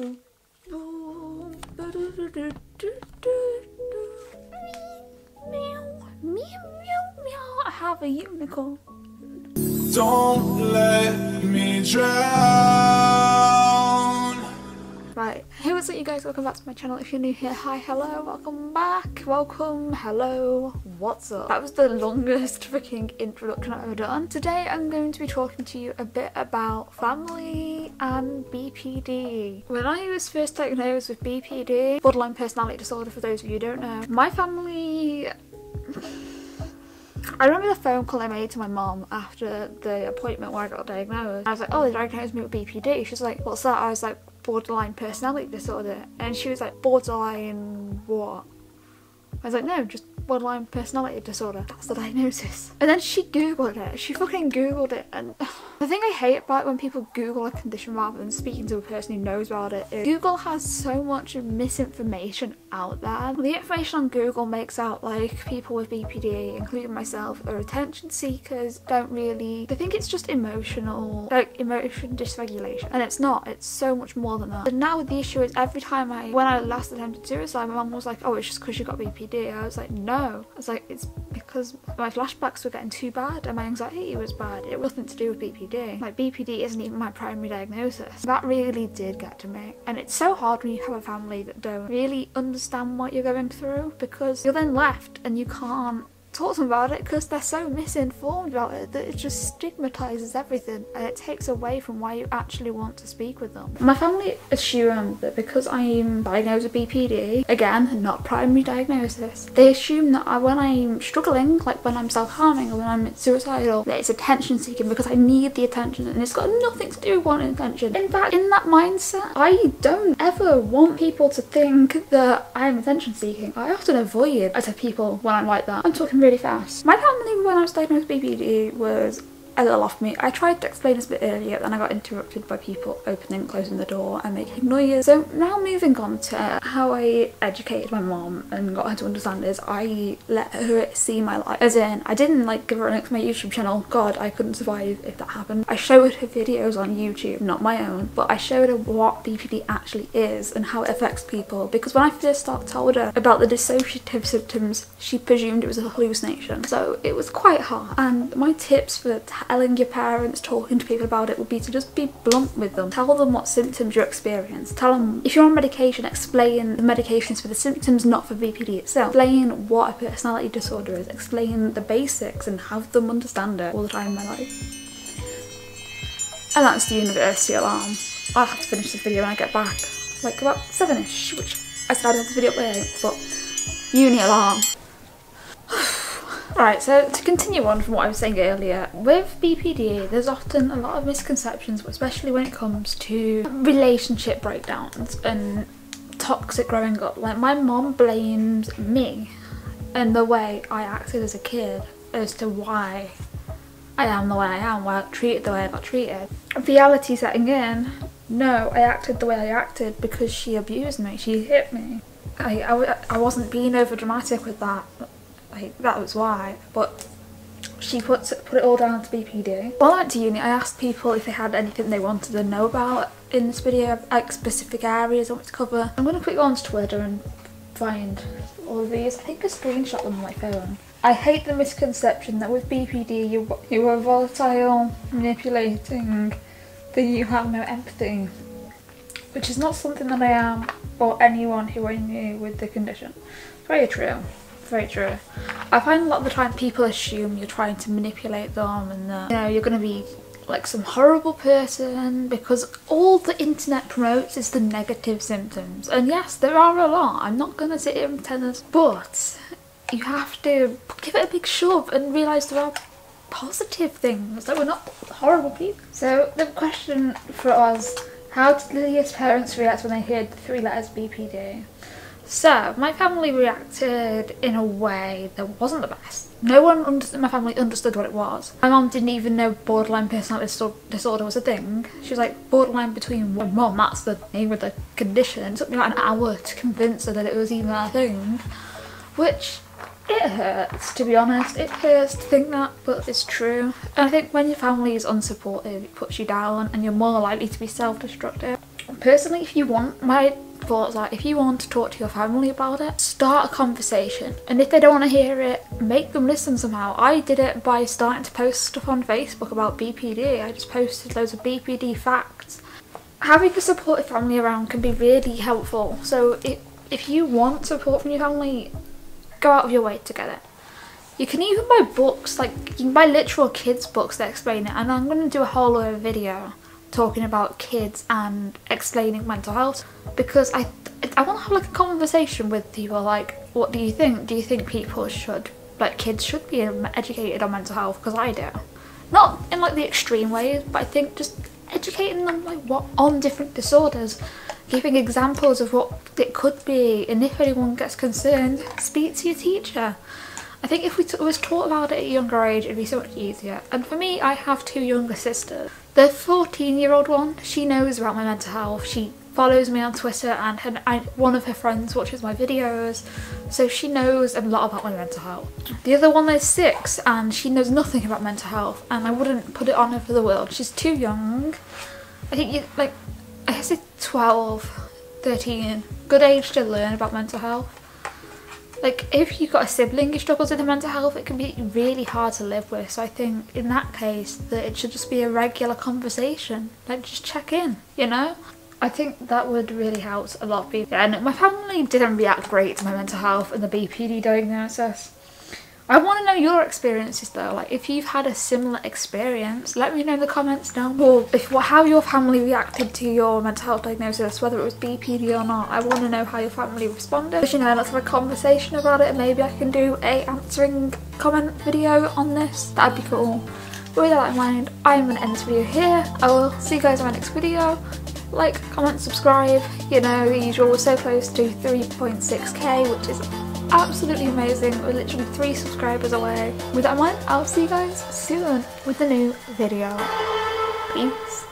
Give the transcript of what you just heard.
I have a unicorn. Don't let me drown. Right, hey, what's up you guys, welcome back to my channel. If you're new here, hi, hello, welcome back, welcome, hello, what's up. That was the longest freaking introduction I've ever done. Today I'm going to be talking to you a bit about family and BPD. When I was first diagnosed with BPD, borderline personality disorder, for those of you who don't know, my family... I remember the phone call I made to my mom after the appointment where I got diagnosed. I was like, oh, they diagnosed me with BPD. She was like, what's that? I was like, borderline personality disorder. And she was like, borderline what? I was like, no, just borderline personality disorder. That's the diagnosis. And then she googled it. She fucking googled it. And the thing I hate about it when people google a condition rather than speaking to a person who knows about it is Google has so much misinformation out there. The information on Google makes out like people with BPD, including myself, are attention seekers, don't really, they think it's just emotional, like emotion dysregulation, and it's not. It's so much more than that. And now the issue is every time when I last attempted suicide, my mum was like, oh, it's just because you got BPD. I was like, no. I was like, it's because my flashbacks were getting too bad and my anxiety was bad. It was nothing to do with BPD. Like, BPD isn't even my primary diagnosis. That really did get to me. And it's so hard when you have a family that don't really understand what you're going through, because you're then left and you can't talk to them about it because they're so misinformed about it that it just stigmatizes everything and it takes away from why you actually want to speak with them. My family assume that because I'm diagnosed with BPD, again, not primary diagnosis, they assume that when I'm struggling, like when I'm self-harming or when I'm suicidal, that it's attention seeking because I need the attention, and it's got nothing to do with wanting attention. In fact, in that mindset, I don't ever want people to think that I'm attention seeking. I often avoid other people when I'm like that. I'm talking really fast. My family, when I was diagnosed with BPD, was a little off me. I tried to explain this a bit earlier, then I got interrupted by people opening and closing the door and making noise. So now moving on to how I educated my mom and got her to understand is I let her see my life. As in, I didn't like give her a link to my YouTube channel. God, I couldn't survive if that happened. I showed her videos on YouTube, not my own, but I showed her what BPD actually is and how it affects people. Because when I first told her about the dissociative symptoms, she presumed it was a hallucination. So it was quite hard. And my tips for telling your parents, talking to people about it, would be to just be blunt with them. Tell them what symptoms you experience. Tell them if you're on medication, explain the medications for the symptoms, not for BPD itself. Explain what a personality disorder is. Explain the basics and have them understand it all the time in my life. And that's the university alarm. I'll have to finish this video when I get back, like about 7ish, which I started this video up by 8, but uni alarm. Right, so to continue on from what I was saying earlier, with BPD there's often a lot of misconceptions, especially when it comes to relationship breakdowns and toxic growing up. Like, my mom blames me and the way I acted as a kid as to why I am the way I am, why I got treated the way I got treated. Reality setting in, no, I acted the way I acted because she abused me, she hit me. I wasn't being over dramatic with that. Like, that was why, but she put it all down to BPD. While I went to uni, I asked people if they had anything they wanted to know about in this video, like specific areas I want to cover. I'm gonna quick go onto Twitter and find all of these. I think I screenshot them on my phone. I hate the misconception that with BPD you are volatile, manipulating, that you have no empathy, which is not something that I am or anyone who I knew with the condition. Very true. Very true. I find a lot of the time people assume you're trying to manipulate them and that, you know, you're going to be like some horrible person, because all the internet promotes is the negative symptoms. And yes, there are a lot. I'm not going to sit here and pretend this, but you have to give it a big shove and realise there are positive things, that we're not horrible people. So the question for us, how did Lydia's parents react when they heard the 3 letters BPD? So, my family reacted in a way that wasn't the best. No one in my family understood what it was. My mum didn't even know borderline personality disorder was a thing. She was like, borderline between one mum, that's the name of the condition. It took me about an hour to convince her that it was even a thing. Which, it hurts, to be honest. It hurts to think that, but it's true. And I think when your family is unsupportive, it puts you down and you're more likely to be self-destructive. Personally, if you want, my thoughts are, if you want to talk to your family about it, start a conversation, and if they don't want to hear it, make them listen somehow. I did it by starting to post stuff on Facebook about BPD. I just posted loads of BPD facts. Having a supportive family around can be really helpful, so if you want support from your family, go out of your way to get it. You can even buy books, like you can buy literal kids books that explain it, and I'm going to do a whole other video talking about kids and explaining mental health, because I want to have like a conversation with people, like, what do you think? Do you think people should, like, kids should be educated on mental health? Because I do. Not in like the extreme ways, but I think just educating them like what on different disorders, giving examples of what it could be, and if anyone gets concerned, speak to your teacher. I think if we was taught about it at a younger age, it'd be so much easier. And for me, I have two younger sisters. The 14-year-old one, she knows about my mental health. She follows me on Twitter, and one of her friends watches my videos, so she knows a lot about my mental health. The other one is 6, and she knows nothing about mental health, and I wouldn't put it on her for the world. She's too young. I think I guess it's 12, 13, good age to learn about mental health. Like, if you've got a sibling who struggles with mental health, it can be really hard to live with, so I think in that case that it should just be a regular conversation, like just check in, you know? I think that would really help a lot of people. And my family didn't react great to my mental health and the BPD diagnosis. I want to know your experiences though, like if you've had a similar experience, let me know in the comments down below how your family reacted to your mental health diagnosis, whether it was BPD or not. I want to know how your family responded. But, you know, let's have a conversation about it, and maybe I can do a answering comment video on this, that'd be cool. But with that in mind, I'm going to end this video here. I will see you guys in my next video. Like, comment, subscribe, you know, the usual. We're so close to 3.6k, which is absolutely amazing. We're literally 3 subscribers away. With that in mind, I'll see you guys soon with a new video. Peace.